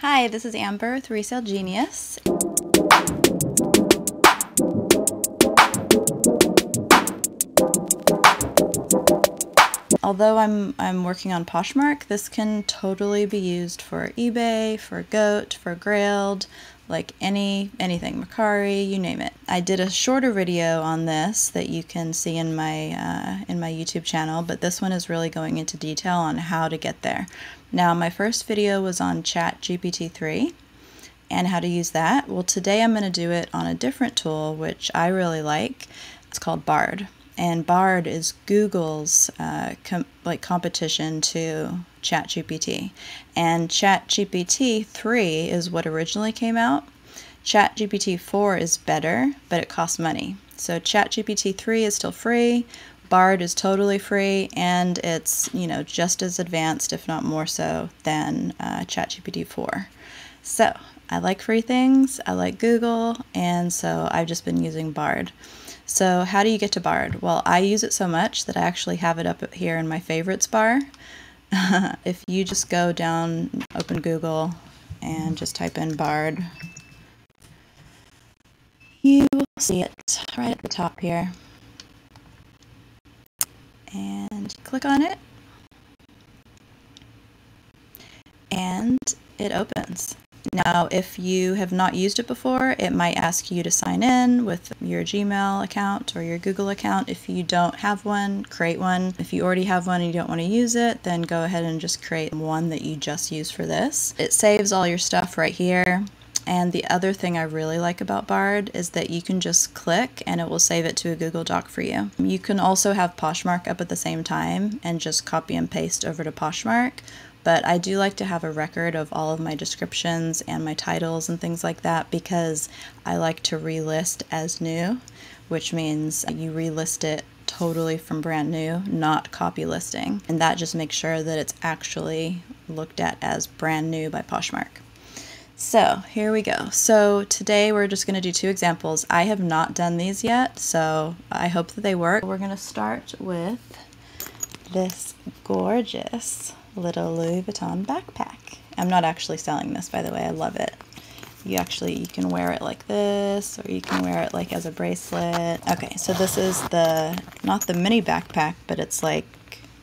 Hi, this is Amber with Resale Genius. Although I'm working on Poshmark, this can totally be used for eBay, for GOAT, for Grailed, like anything, Mercari, you name it. I did a shorter video on this that you can see in my YouTube channel, but this one is really going into detail on how to get there. Now, my first video was on ChatGPT3 and how to use that. Well, today I'm going to do it on a different tool, which I really like. It's called Bard. And Bard is Google's competition to ChatGPT. And ChatGPT3 is what originally came out. ChatGPT4 is better, but it costs money. So ChatGPT3 is still free. Bard is totally free, and it's, you know, just as advanced, if not more so, than ChatGPT4. So I like free things, I like Google, and so I've just been using Bard. So how do you get to Bard? Well, I use it so much that I actually have it up here in my favorites bar. If you just go down, open Google, and just type in Bard, you will see it right at the top here. And click on it, and it opens. Now, if you have not used it before, it might ask you to sign in with your Gmail account or your Google account. If you don't have one, create one. If you already have one and you don't want to use it, then go ahead and just create one that you just use for this. It saves all your stuff right here. And the other thing I really like about Bard is that you can just click and it will save it to a Google Doc for you. You can also have Poshmark up at the same time and just copy and paste over to Poshmark. But I do like to have a record of all of my descriptions and my titles and things like that, because I like to relist as new, which means you relist it totally from brand new, not copy listing. And that just makes sure that it's actually looked at as brand new by Poshmark. So here we go. So today we're just going to do two examples. I have not done these yet, so I hope that they work. We're going to start with this gorgeous little Louis Vuitton backpack. I'm not actually selling this, by the way. I love it. You can wear it like this, or you can wear it like as a bracelet. Okay, so this is the, not the mini backpack, but it's like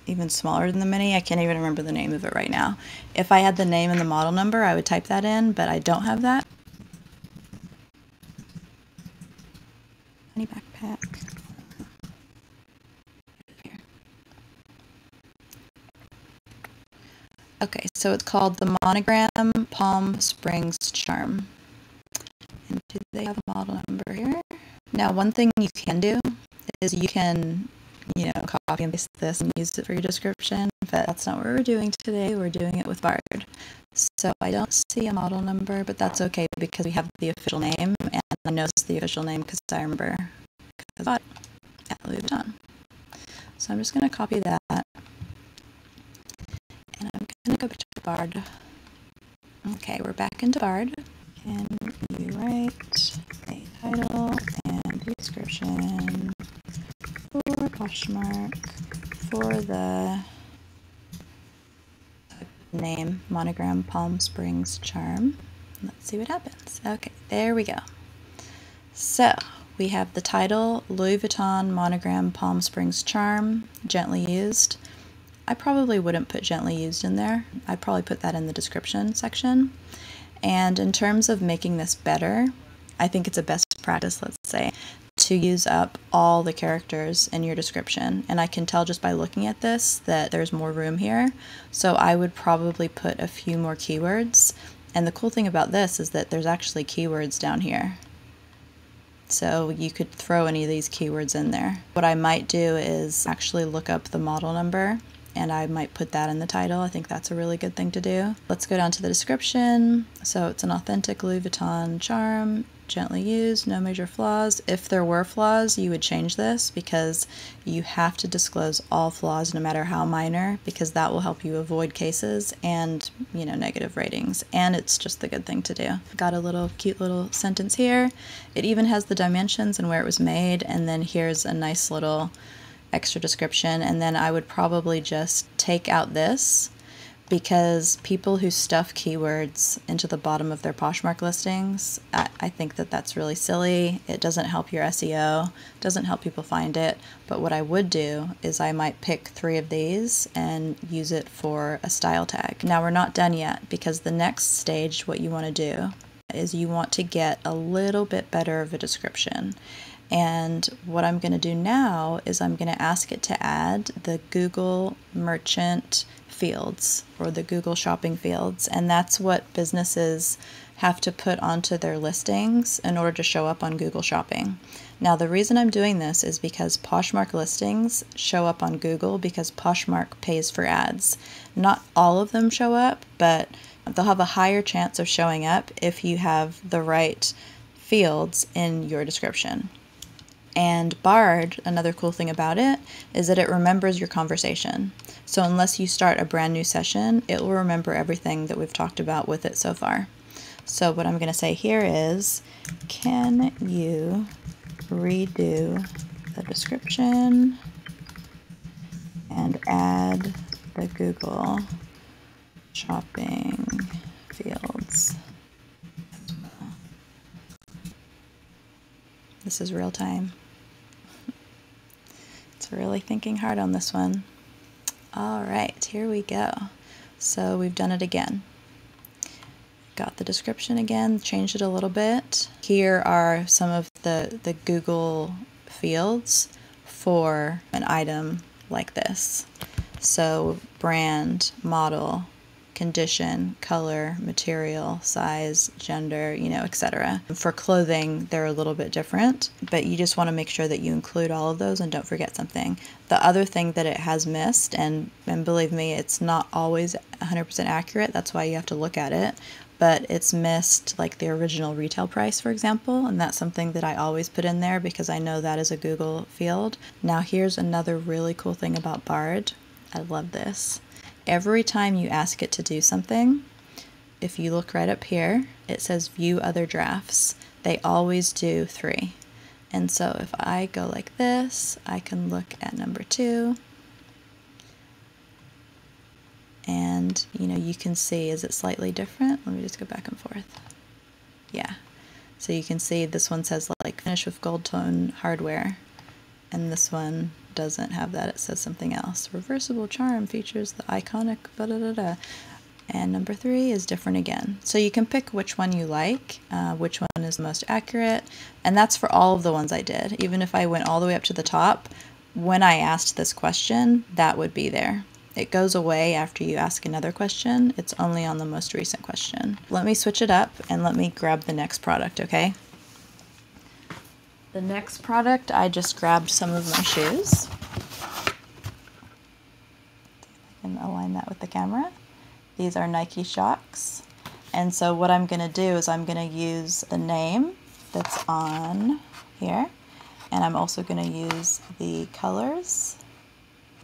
even smaller than the mini. I can't even remember the name of it right now. If I had the name and the model number, I would type that in, but I don't have that. Mini backpack. Okay, so it's called the Monogram Palm Springs Charm. And do they have a model number here? Now, one thing you can do is you can, you know, copy and paste this and use it for your description, but that's not what we're doing today. We're doing it with Bard. So I don't see a model number, but that's okay because we have the official name, and I know it's the official name because I remember because I bought it at Louis Vuitton. So I'm just going to copy that. And I'm going to go back to Bard. Okay, we're back into Bard. Can you write a title and description for Poshmark for the name Monogram Palm Springs Charm? Let's see what happens. Okay, there we go. So we have the title, Louis Vuitton Monogram Palm Springs Charm, gently used. I probably wouldn't put gently used in there. I'd probably put that in the description section. And in terms of making this better, I think it's a best practice, let's say, to use up all the characters in your description. And I can tell just by looking at this that there's more room here. So I would probably put a few more keywords. And the cool thing about this is that there's actually keywords down here. So you could throw any of these keywords in there. What I might do is actually look up the model number, and I might put that in the title. I think that's a really good thing to do. Let's go down to the description. So it's an authentic Louis Vuitton charm, gently used, no major flaws. If there were flaws, you would change this because you have to disclose all flaws, no matter how minor, because that will help you avoid cases and, you know, negative ratings. And it's just the good thing to do. Got a little cute little sentence here. It even has the dimensions and where it was made. And then here's a nice little extra description, and then I would probably just take out this because people who stuff keywords into the bottom of their Poshmark listings, I think that that's really silly. It doesn't help your SEO, doesn't help people find it. But what I would do is I might pick 3 of these and use it for a style tag. Now we're not done yet, because the next stage, what you want to do is you want to get a little bit better of a description. And what I'm going to do now is I'm going to ask it to add the Google merchant fields, or the Google shopping fields, and that's what businesses have to put onto their listings in order to show up on Google Shopping. Now the reason I'm doing this is because Poshmark listings show up on Google because Poshmark pays for ads. Not all of them show up, but they'll have a higher chance of showing up if you have the right fields in your description. And Bard, another cool thing about it is that it remembers your conversation. So unless you start a brand new session, it will remember everything that we've talked about with it so far. So what I'm going to say here is, can you redo the description and add the Google shopping fields? This is real time. It's really thinking hard on this one. All right, here we go. So we've done it again. Got the description again, changed it a little bit. Here are some of the Google fields for an item like this. So brand, model, condition, color, material, size, gender, you know, etc. For clothing, they're a little bit different, but you just want to make sure that you include all of those and don't forget something. The other thing that it has missed, and believe me, it's not always 100% accurate, that's why you have to look at it, but it's missed like the original retail price, for example, and that's something that I always put in there because I know that is a Google field. Now here's another really cool thing about Bard. I love this. Every time you ask it to do something, if you look right up here, it says view other drafts. They always do 3. And so if I go like this, I can look at number 2. And you know, you can see, is it slightly different? Let me just go back and forth. Yeah. So you can see this one says like finish with gold tone hardware. And this one doesn't have that, it says something else. Reversible charm features the iconic da-da-da-da. And number 3 is different again. So you can pick which one you like, which one is the most accurate, and that's for all of the ones I did. Even if I went all the way up to the top, when I asked this question, that would be there. It goes away after you ask another question. It's only on the most recent question. Let me switch it up and let me grab the next product, okay? The next product, I just grabbed some of my shoes. See if I can align that with the camera. These are Nike Shox. And so what I'm gonna do is I'm gonna use the name that's on here. And I'm also gonna use the colors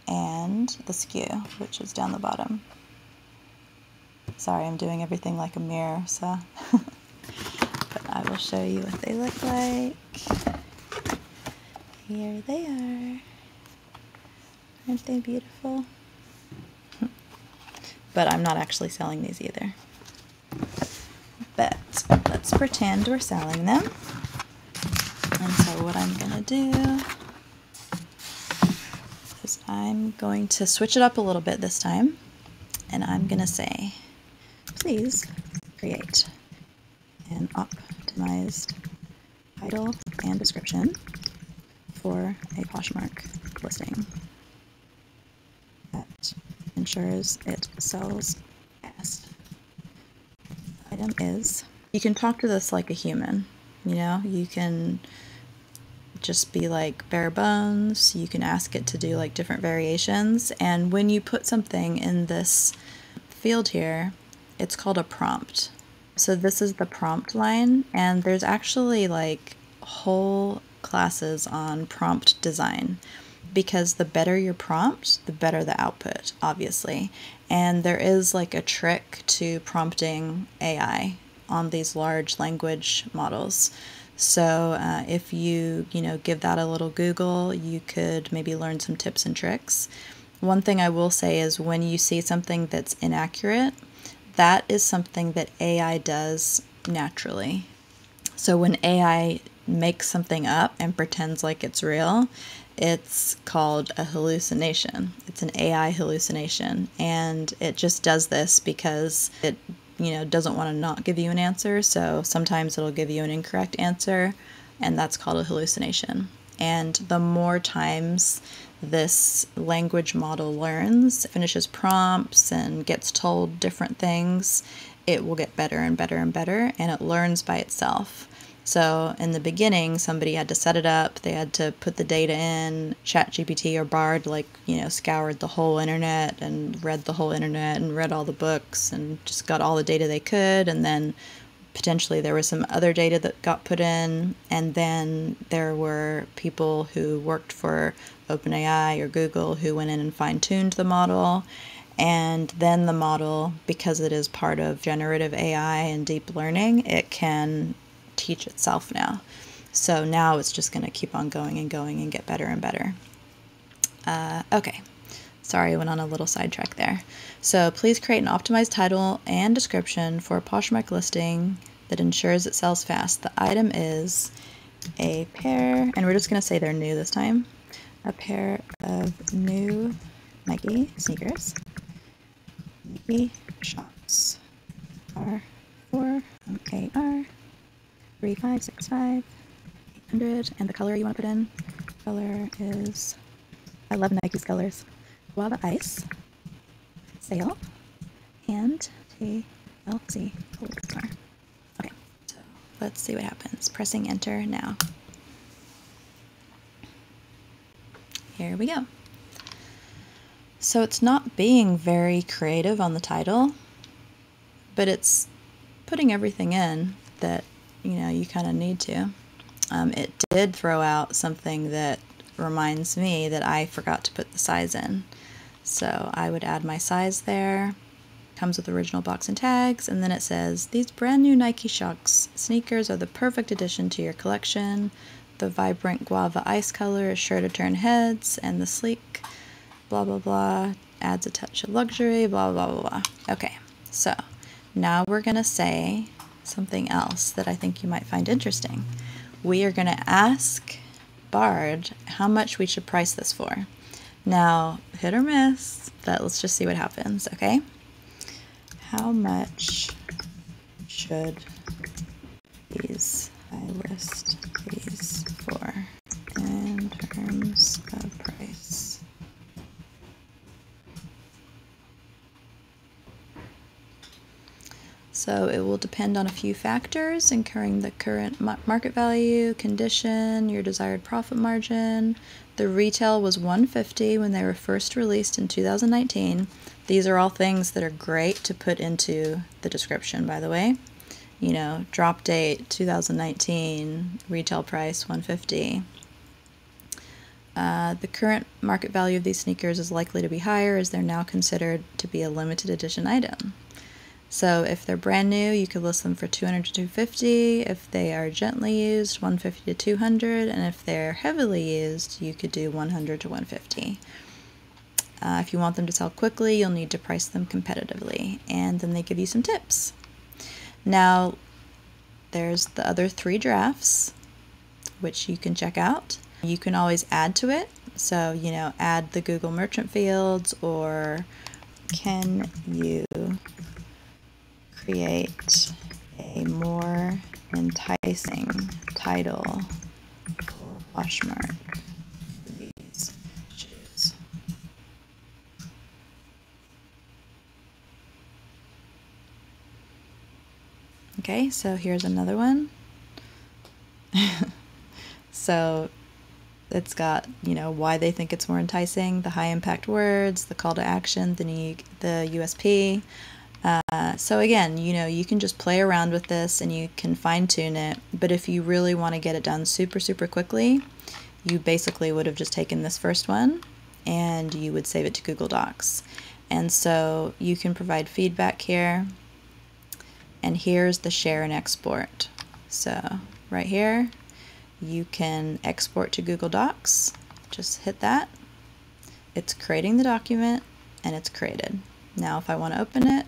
and the SKU, which is down the bottom. Sorry, I'm doing everything like a mirror, so. But I will show you what they look like. Here they are. Aren't they beautiful? But I'm not actually selling these either. But let's pretend we're selling them. And so what I'm gonna do is I'm going to switch it up a little bit this time. And I'm gonna say, please create an optimized title and description for a Poshmark listing that ensures it sells fast. Item is. You can talk to this like a human, you know? You can just be like bare bones, you can ask it to do like different variations, and when you put something in this field here, it's called a prompt. So this is the prompt line, and there's actually like whole classes on prompt design, because the better your prompt, the better the output, obviously. And there is like a trick to prompting AI on these large language models. So if you give that a little Google, you could maybe learn some tips and tricks. One thing I will say is when you see something that's inaccurate, that is something that AI does naturally. So when AI makes something up and pretends like it's real, it's called a hallucination. It's an AI hallucination. And it just does this because it, you know, doesn't want to not give you an answer. So sometimes it'll give you an incorrect answer, and that's called a hallucination. And the more times this language model learns, finishes prompts and gets told different things, it will get better and better and better, and it learns by itself. So in the beginning, somebody had to set it up, they had to put the data in. ChatGPT or Bard, like, you know, scoured the whole internet and read the whole internet and read all the books and just got all the data they could, and then potentially there was some other data that got put in, and then there were people who worked for OpenAI or Google who went in and fine-tuned the model. And then the model, because it is part of generative AI and deep learning, it can teach itself now. So now it's just going to keep on going and going and get better and better. Okay. Sorry, I went on a little sidetrack there. So please create an optimized title and description for a Poshmark listing that ensures it sells fast. The item is a pair, and we're just going to say they're new this time, a pair of new Nike sneakers. Nike Shox R4 AR 3565 800, and the color you want to put in. Color is, I love Nike's colors, Guava Ice, Sale, and TLC Gold Star. Okay, so let's see what happens. Pressing enter now. Here we go. So it's not being very creative on the title, but it's putting everything in that, you know, you kind of need to. It did throw out something that reminds me that I forgot to put the size in. So I would add my size there. Comes with original box and tags, and then it says, these brand new Nike Shox sneakers are the perfect addition to your collection. The vibrant guava ice color is sure to turn heads, and the sleek blah blah blah adds a touch of luxury, blah blah blah blah. Okay, so now we're gonna say something else that I think you might find interesting. We are gonna ask Bard how much we should price this for. Now, hit or miss, but let's just see what happens, okay? How much should I list these for in terms of price? So it will depend on a few factors, incurring the current market value, condition, your desired profit margin. The retail was $150 when they were first released in 2019. These are all things that are great to put into the description, by the way. You know, drop date 2019, retail price $150. The current market value of these sneakers is likely to be higher as they're now considered to be a limited edition item. So if they're brand new, you could list them for $200 to $250. If they are gently used, $150 to $200, and if they're heavily used, you could do $100 to $150. If you want them to sell quickly, you'll need to price them competitively, and then they give you some tips. Now, there's the other three drafts, which you can check out. You can always add to it. So, you know, add the Google merchant fields, or can you create a more enticing title for Poshmark for these shoes? Okay, so here's another one. So it's got, you know, why they think it's more enticing, the high impact words, the call to action, the USP. So again, you know, you can just play around with this and you can fine tune it, but if you really want to get it done super, super quickly, you basically would have just taken this first one and you would save it to Google Docs. And so you can provide feedback here, and here's the share and export. So right here, you can export to Google Docs, just hit that, it's creating the document, and it's created. Now if I want to open it,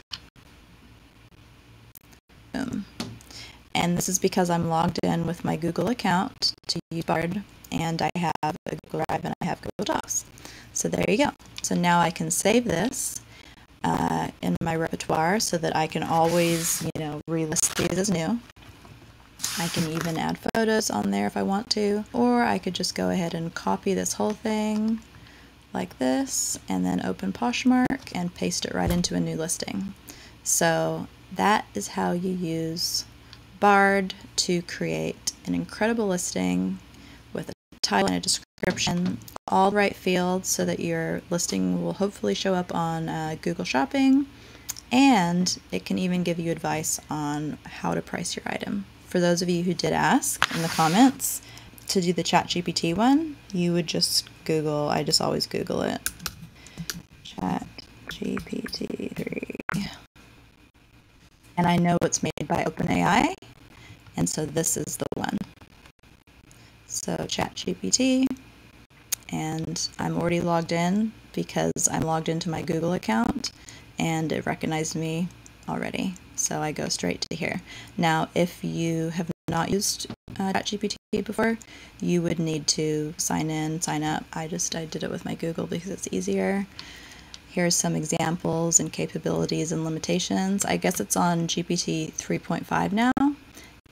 boom. And this is because I'm logged in with my Google account to use Bard, and I have a Google Drive and I have Google Docs. So there you go. So now I can save this in my repertoire so that I can always, you know, relist these as new. I can even add photos on there if I want to, or I could just go ahead and copy this whole thing like this and then open Poshmark and paste it right into a new listing. So that is how you use Bard to create an incredible listing with a title and a description, all the right fields so that your listing will hopefully show up on Google Shopping, and it can even give you advice on how to price your item. For those of you who did ask in the comments to do the ChatGPT one, you would just Google, I just always Google it, ChatGPT3. And I know it's made by OpenAI, and so this is the one. So ChatGPT, and I'm already logged in because I'm logged into my Google account, and it recognized me already. So I go straight to here. Now, if you have not used ChatGPT before, you would need to sign in, sign up. I did it with my Google because it's easier. Here's some examples and capabilities and limitations. I guess it's on GPT 3.5 now.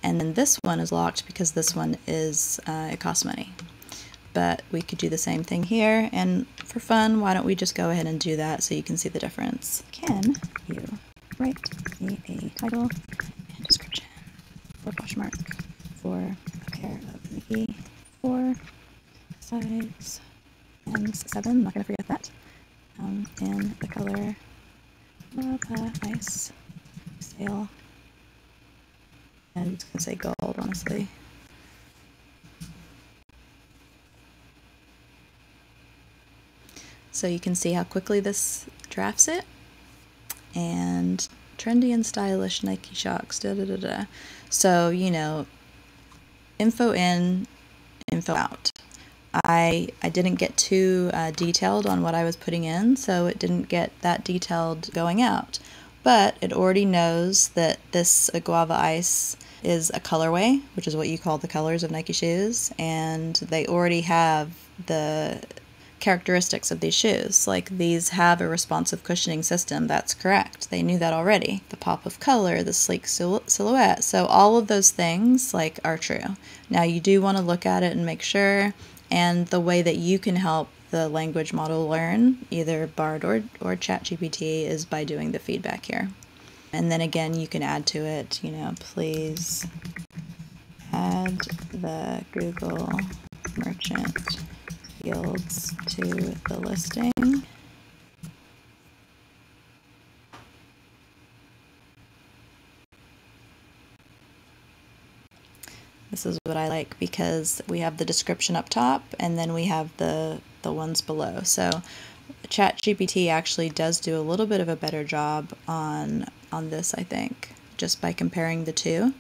And then this one is locked because this one is, it costs money. But we could do the same thing here. And for fun, why don't we just go ahead and do that so you can see the difference. Can you write me a title and description for Poshmark for a pair of Nike 4, size M7, I'm not going to forget that, in the color Guava Ice, Resale, and I'm just going to say gold, honestly. So you can see how quickly this drafts it. And trendy and stylish Nike Shox, da da da da. So, you know, info in, info out. I didn't get too detailed on what I was putting in, so it didn't get that detailed going out. But it already knows that this Guava Ice is a colorway, which is what you call the colors of Nike shoes, and they already have the characteristics of these shoes. Like, these have a responsive cushioning system. That's correct. They knew that already. The pop of color, the sleek silhouette. So all of those things, like, are true. Now you do want to look at it and make sure. And the way that you can help the language model learn, either Bard or ChatGPT, is by doing the feedback here. And then again, you can add to it, you know, please add the Google merchant fields to the listing. This is what I like because we have the description up top and then we have the ones below. So ChatGPT actually does do a little bit of a better job on this, I think, just by comparing the two.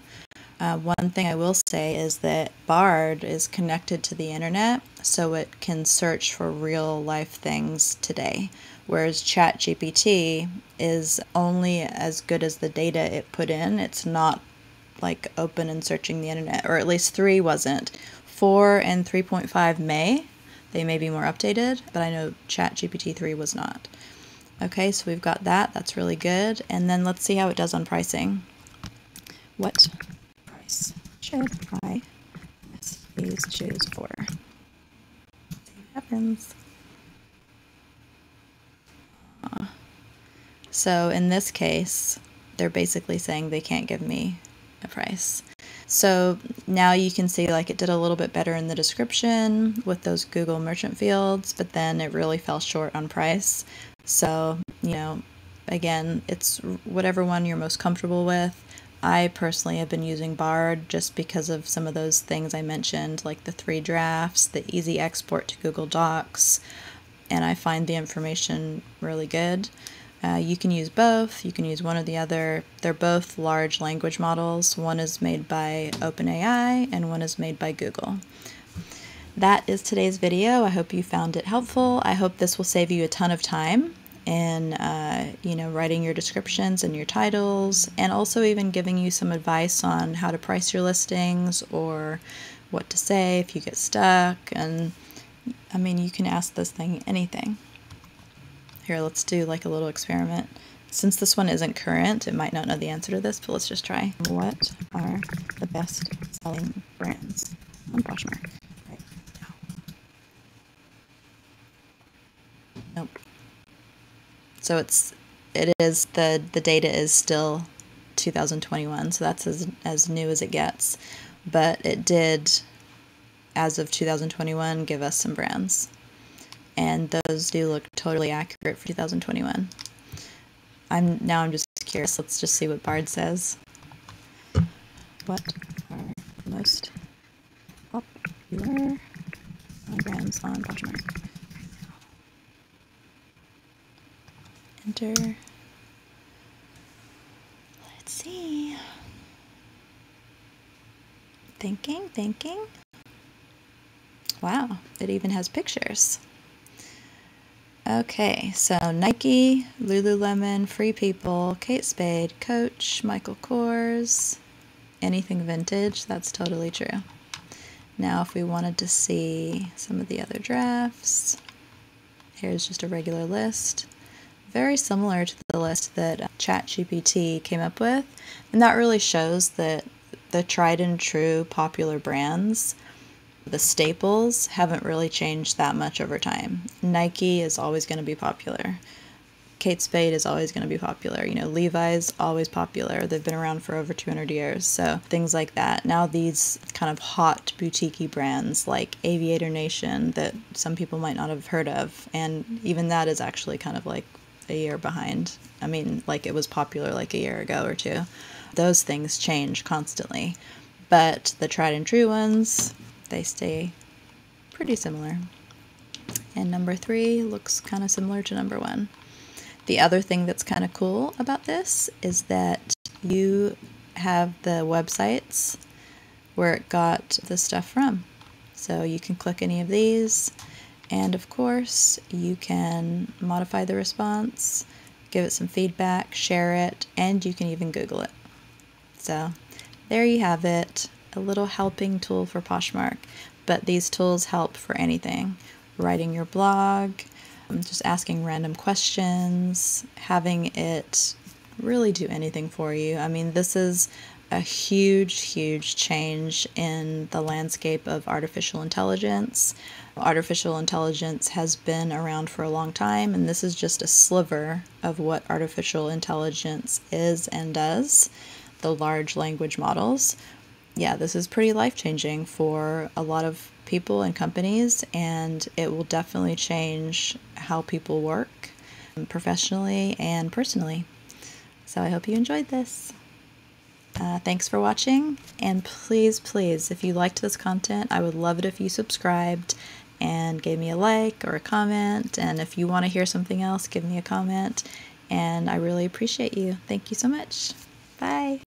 One thing I will say is that Bard is connected to the internet, so it can search for real life things today, whereas ChatGPT is only as good as the data it put in. It's not like open and searching the internet, or at least 3 wasn't. 4 and 3.5 may. They may be more updated, but I know ChatGPT3 was not. Okay, so we've got that. That's really good. And then let's see how it does on pricing. What should I list these shoes for? Let's see what happens. So in this case, they're basically saying they can't give me a price. So now you can see, like, it did a little bit better in the description with those Google merchant fields, but then it really fell short on price. So, you know, again, it's whatever one you're most comfortable with. I personally have been using Bard just because of some of those things I mentioned, like the 3 drafts, the easy export to Google Docs, and I find the information really good. You can use both. You can use one or the other. They're both large language models. One is made by OpenAI and one is made by Google. that is today's video. I hope you found it helpful. I hope this will save you a ton of time in writing your descriptions and your titles, and also even giving you some advice on how to price your listings or what to say if you get stuck. And I mean, you can ask this thing anything. Here, let's do like a little experiment. Since this one isn't current, it might not know the answer to this, but let's just try. What are the best selling brands on Poshmark right now? Nope. So it is the data is still 2021, so that's as new as it gets, but it did, as of 2021, give us some brands, and those do look totally accurate for 2021. I'm just curious. Let's just see what Bard says. What are the most popular brands on Poshmark? Enter. Let's see. Thinking. Wow, it even has pictures. Okay, so Nike, Lululemon, Free People, Kate Spade, Coach, Michael Kors, anything vintage, that's totally true. Now if we wanted to see some of the other drafts, here's just a regular list. Very similar to the list that ChatGPT came up with, and that really shows that the tried and true popular brands, the staples, haven't really changed that much over time. Nike is always going to be popular. Kate Spade is always going to be popular. You know, Levi's always popular. They've been around for over 200 years, so things like that. Now these kind of hot boutique-y brands like Aviator Nation that some people might not have heard of, and even that is actually kind of like a year behind. I mean, like, it was popular like a year ago or two. Those things change constantly, but the tried and true ones, they stay pretty similar. And number three looks kind of similar to number one. The other thing that's kind of cool about this is that you have the websites where it got the stuff from. So you can click any of these. And of course, you can modify the response, give it some feedback, share it, and you can even Google it. So there you have it, a little helping tool for Poshmark. But these tools help for anything. Writing your blog, just asking random questions, having it really do anything for you. I mean, this is a huge change in the landscape of artificial intelligence. Artificial intelligence has been around for a long time, and this is just a sliver of what artificial intelligence is and does, the large language models. Yeah, this is pretty life-changing for a lot of people and companies, and it will definitely change how people work professionally and personally. So I hope you enjoyed this. Thanks for watching, and please, if you liked this content, I would love it if you subscribed and gave me a like or a comment, and if you want to hear something else, give me a comment, and I really appreciate you. Thank you so much. Bye.